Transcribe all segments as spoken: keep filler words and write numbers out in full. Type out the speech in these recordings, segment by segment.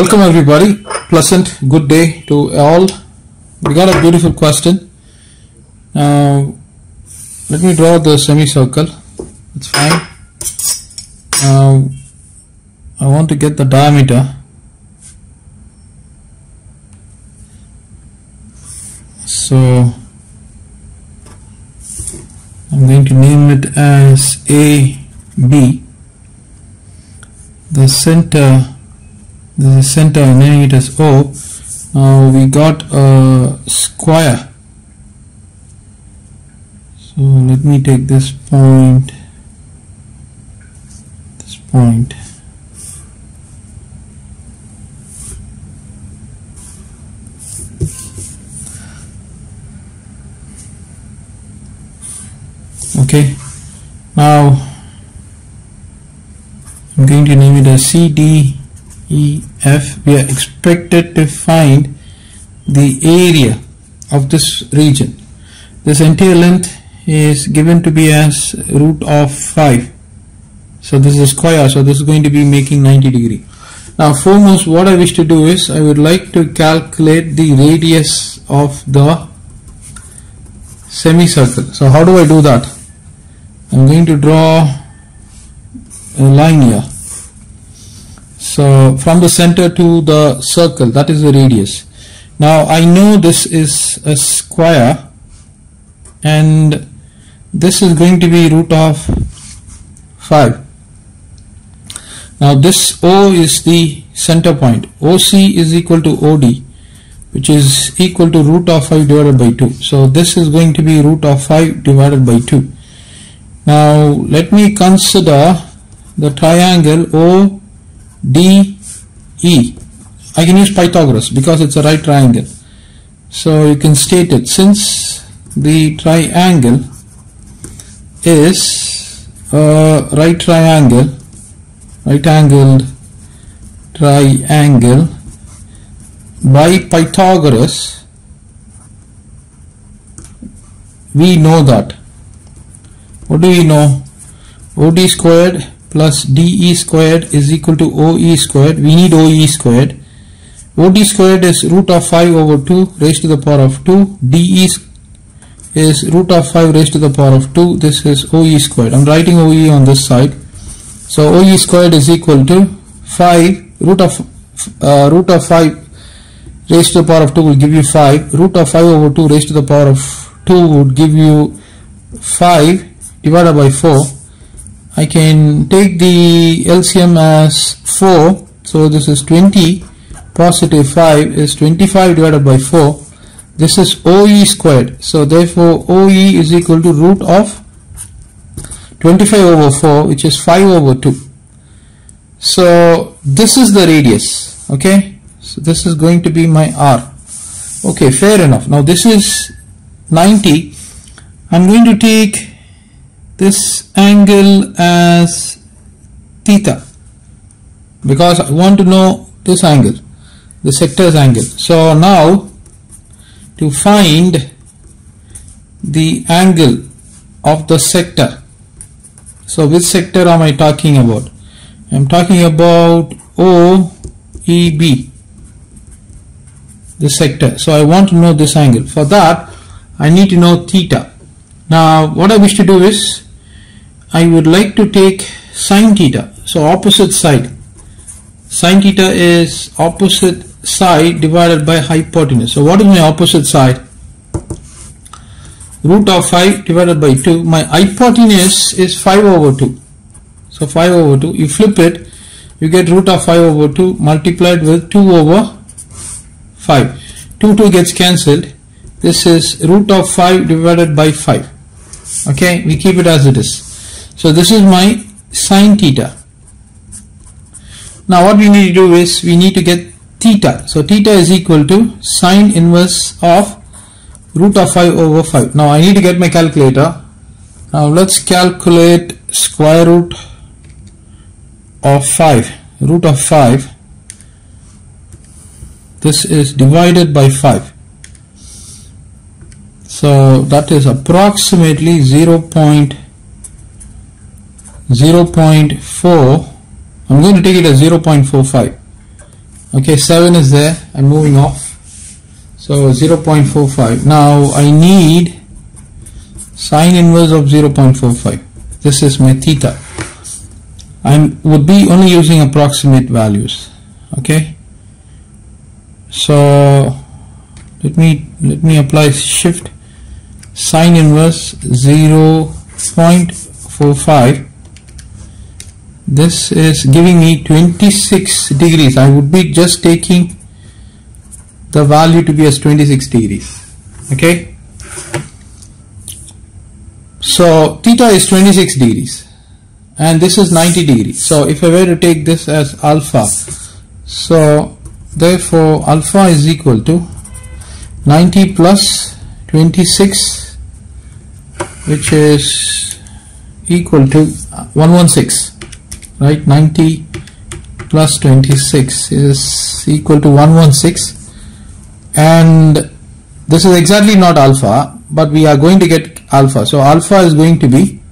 Welcome everybody, pleasant good day to all. We got a beautiful question. Now let me draw the semicircle. It's fine. Now I want to get the diameter. So I'm going to name it as A B. The center, the center, I'm naming it as O. Now we got a square. So let me take this point, this point. Okay, now I'm going to name it as C D E F. We are expected to find the area of this region. This entire length is given to be as root of five. So this is a square, so this is going to be making ninety degree. Now foremost, what I wish to do is I would like to calculate the radius of the semicircle. So how do I do that? I'm going to draw a line here. So from the center to the circle, that is the radius. Now I know this is a square and this is going to be root of five. Now this O is the center point. O C is equal to O D, which is equal to root of five divided by two. So this is going to be root of five divided by two. Now let me consider the triangle O D E. I can use Pythagoras because it's a right triangle. So you can state it, since the triangle is a right triangle, right angled triangle, by Pythagoras we know that. What do we know? O D squared plus D E squared is equal to O E squared. We need O E squared. O D squared is root of five over two raised to the power of two. D E is root of five raised to the power of two. This is O E squared. I'm writing O E on this side. So O E squared is equal to five root of uh, root of five raised to the power of two will give you five. Root of five over two raised to the power of two would give you five divided by four. I can take the L C M as four, so this is twenty, positive five is twenty-five divided by four. This is O E squared, so therefore O E is equal to root of twenty-five over four, which is five over two. So this is the radius, okay. So this is going to be my R. Okay, fair enough. Now this is ninety. I'm going to take this angle as theta because I want to know this angle, the sector's angle. So now to find the angle of the sector, so which sector am I talking about? I'm talking about O E B, the sector. So I want to know this angle. For that I need to know theta. Now what I wish to do is I would like to take sine theta, so opposite side. Sine theta is opposite side divided by hypotenuse. So what is my opposite side? Root of five divided by two. My hypotenuse is five over two. So five over two. You flip it, you get root of five over two multiplied with two over five. two, two gets cancelled. This is root of five divided by five. Okay, we keep it as it is. So this is my sine theta. Now what we need to do is we need to get theta. So theta is equal to sine inverse of root of five over five. Now I need to get my calculator. Now let's calculate square root of five. Root of five. This is divided by five. So that is approximately zero point zero point four. I'm going to take it as zero point four five. Okay, seven is there. I'm moving off. So zero point four five. Now I need sine inverse of zero point four five. This is my theta. I would be only using approximate values. Okay. So let me let me apply shift. Sine inverse zero point four five. This is giving me twenty-six degrees. I would be just taking the value to be as twenty-six degrees. Okay, so theta is twenty-six degrees and this is ninety degrees. So if I were to take this as alpha, so therefore alpha is equal to ninety plus twenty-six, which is equal to one hundred sixteen. Right, ninety plus twenty-six is equal to one hundred sixteen, and this is exactly not alpha, but we are going to get alpha. So alpha is going to be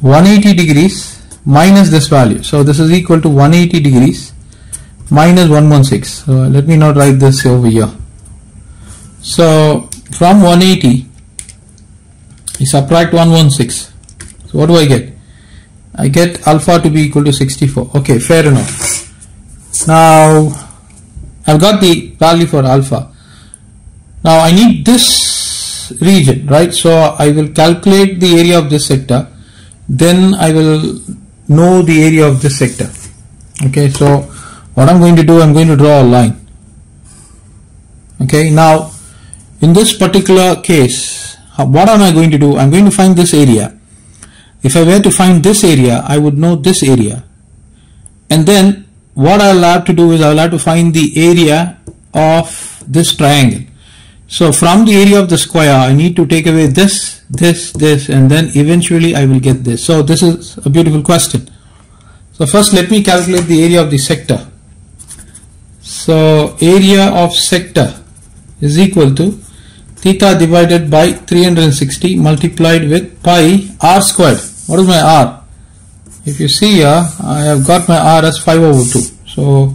one hundred eighty degrees minus this value. So this is equal to one hundred eighty degrees minus one hundred sixteen. So let me not write this over here. So from one hundred eighty, you subtract one hundred sixteen. So what do I get? I get alpha to be equal to sixty-four. Okay, fair enough. Now I've got the value for alpha. Now I need this region, right? So I will calculate the area of this sector, then I will know the area of this sector. Okay, so what I'm going to do, I'm going to draw a line. Okay, now in this particular case, what am I going to do? I'm going to find this area. If I were to find this area, I would know this area, and then what I'll have to do is I'll have to find the area of this triangle. So from the area of the square, I need to take away this, this, this, and then eventually I will get this. So this is a beautiful question. So first let me calculate the area of the sector. So area of sector is equal to theta divided by three hundred sixty multiplied with pi r squared. What is my r? If you see here, I have got my r as five over two. So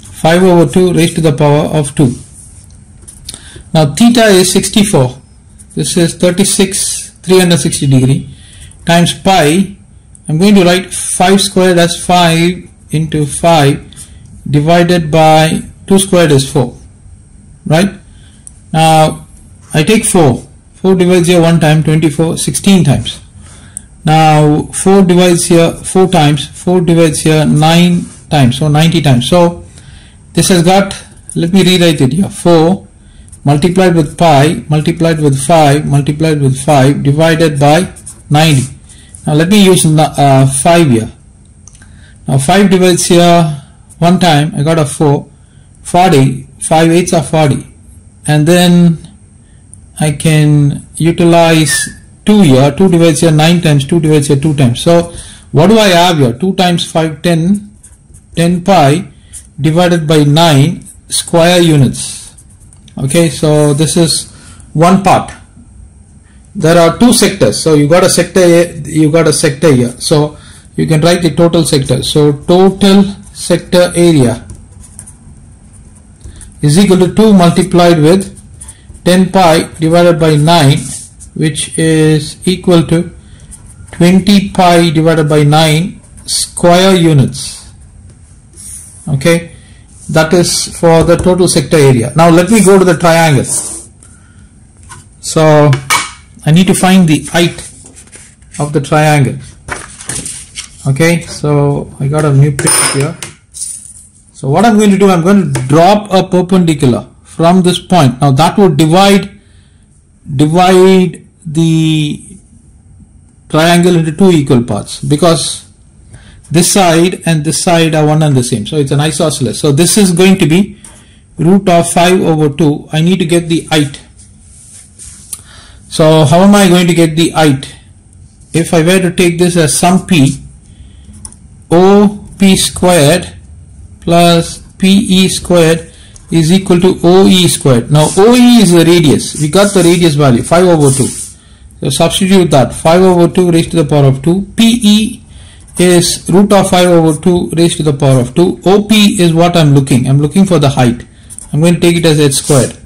five over two raised to the power of two. Now theta is sixty-four. This is thirty-six, three hundred sixty degree times pi. I'm going to write five squared as five into five divided by two squared is four. Right? Now I take four, four divides here one time, twenty-four, sixteen times. Now four divides here four times, four divides here nine times, so ninety times. So this has got, let me rewrite it here, four multiplied with pi, multiplied with five, multiplied with five, divided by ninety. Now let me use uh, five here. Now five divides here one time, I got a four, forty, five eighths are forty. And then I can utilize two here, two divides here nine times, two divides here two times. So what do I have here? two times five, ten, ten pi divided by nine square units. Okay, so this is one part. There are two sectors. So you got a sector here, you got a sector here. So you can write the total sector. So total sector area is equal to two multiplied with ten pi divided by nine, which is equal to twenty pi divided by nine square units. Okay, that is for the total sector area. Now let me go to the triangle. So I need to find the height of the triangle. Okay, so I got a new picture here. So what I'm going to do, I'm going to drop a perpendicular from this point. Now that would divide, divide the triangle into two equal parts, because this side and this side are one and the same. So it's an isosceles. So this is going to be root of five over two. I need to get the height. So how am I going to get the height? If I were to take this as sum P, O P squared plus P E squared is equal to O E squared. Now O E is the radius. We got the radius value five over two. So substitute that, five over two raised to the power of two. P E is root of five over two raised to the power of two. O P is what I'm looking. I'm looking for the height. I'm going to take it as h squared.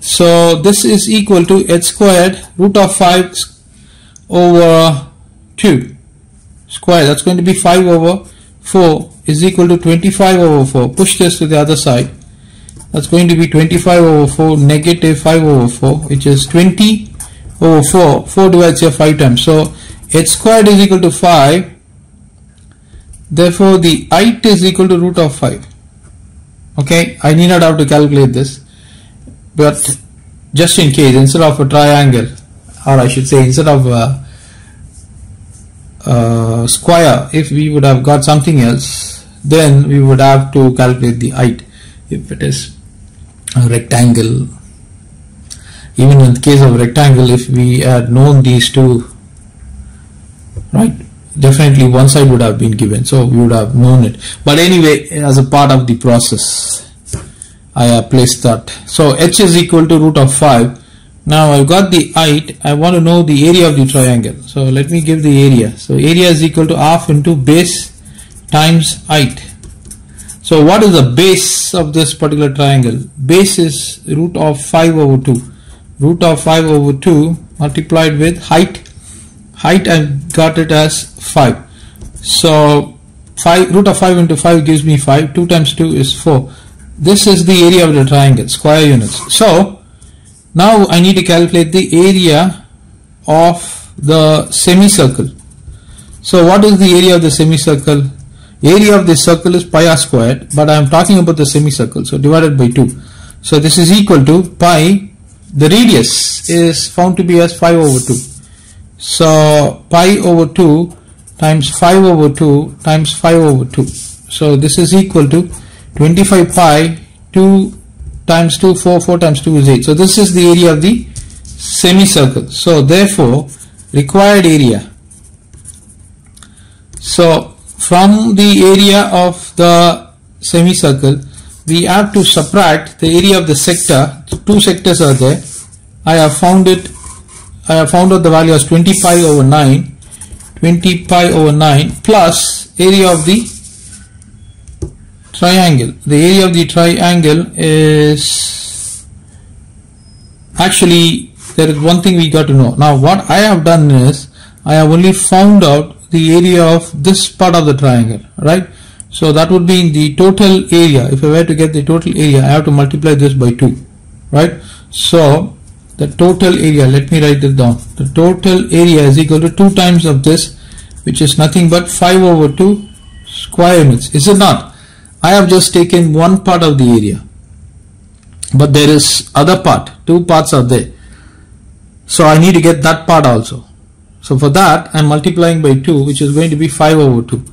So this is equal to h squared root of five over two square. That's going to be five over four is equal to twenty-five over four. Push this to the other side. That's going to be twenty-five over four negative five over four, which is twenty over four. four divides here five times. So h squared is equal to five. Therefore, the height is equal to root of five. Okay, I need not have to calculate this, but just in case, instead of a triangle, or I should say instead of a, a square, if we would have got something else, then we would have to calculate the height. If it is a rectangle, even in the case of rectangle, if we had known these two, right, definitely one side would have been given, so we would have known it. But anyway, as a part of the process, I have placed that. So h is equal to root of five. Now I've got the height. I want to know the area of the triangle. So let me give the area. So area is equal to half into base times height. So what is the base of this particular triangle? Base is root of five over two. Root of five over two multiplied with height. Height I've got it as five. So five root of five into five gives me five. two times two is four. This is the area of the triangle, square units. So now I need to calculate the area of the semicircle. So what is the area of the semicircle? Area of the circle is pi r squared, but I am talking about the semicircle, so divided by two. So this is equal to pi. The radius is found to be as five over two. So pi over two times five over two times five over two. So this is equal to twenty-five pi, two times two, four, four times two is eight. So this is the area of the semicircle. So therefore, required area. So from the area of the semicircle, we have to subtract the area of the sector. Two sectors are there. I have found it. I have found out the value as twenty pi over nine. twenty pi over nine plus area of the triangle. The area of the triangle is actually, there is one thing we got to know. Now what I have done is, I have only found out the area of this part of the triangle, right? So that would be the total area. If I were to get the total area, I have to multiply this by two, right? So the total area, let me write this down. The total area is equal to two times of this, which is nothing but five over two square units, is it not? I have just taken one part of the area, but there is other part. Two parts are there, so I need to get that part also. So for that, I am multiplying by two, which is going to be five over two.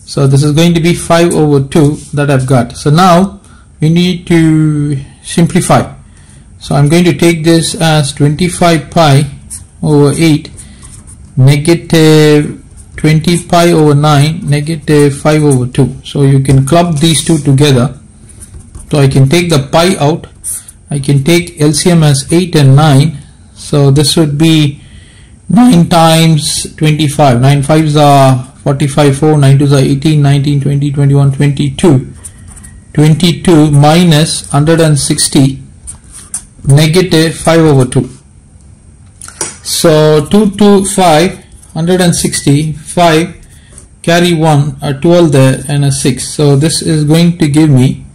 So this is going to be five over two that I've got. So now we need to simplify. So I'm going to take this as twenty-five pi over eight, negative twenty pi over nine, negative five over two. So you can club these two together. So I can take the pi out. I can take L C M as eight and nine. So this would be nine times twenty-five, nine fives are forty-five, four, nine twos are eighteen, nineteen, twenty, twenty-one, twenty-two, twenty-two minus one hundred sixty, negative five over two. So two, two, five, one hundred sixty, five, carry one, a twelve there and a six. So this is going to give me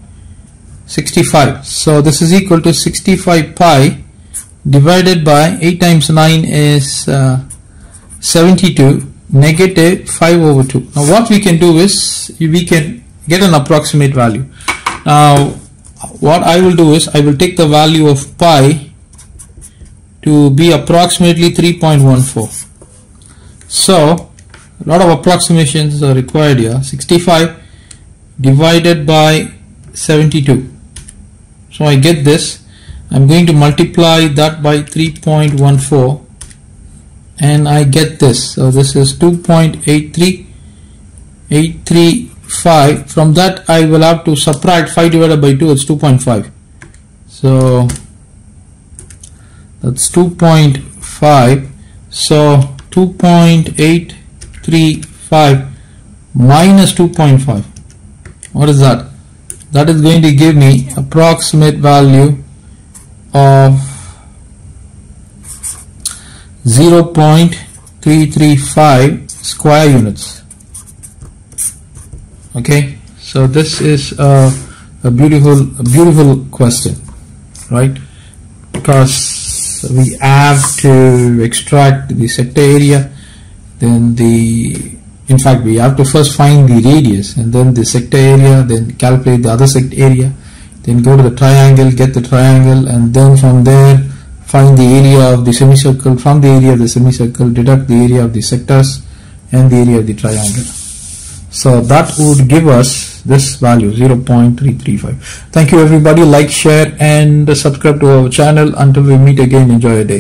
sixty-five. So this is equal to sixty-five pi divided by eight times nine is uh, seventy-two, negative five over two. Now what we can do is, we can get an approximate value. Now what I will do is, I will take the value of pi to be approximately three point one four. So a lot of approximations are required here. sixty-five divided by seventy-two. So I get this. I'm going to multiply that by three point one four and I get this. So this is two point eight three eight three five. From that I will have to subtract five divided by two, it's two point five. So that's two point five. So two point eight three five minus two point five. What is that? That is going to give me approximate value of zero point three three five square units. Okay, so this is a, a beautiful a beautiful question, right? Because we have to extract the sector area, then the in fact we have to first find the radius and then the sector area, then calculate the other sector area, then go to the triangle, get the triangle, and then from there find the area of the semicircle, from the area of the semicircle deduct the area of the sectors and the area of the triangle. So that would give us this value zero point three three five. Thank you everybody, like, share and subscribe to our channel. Until we meet again, enjoy your day.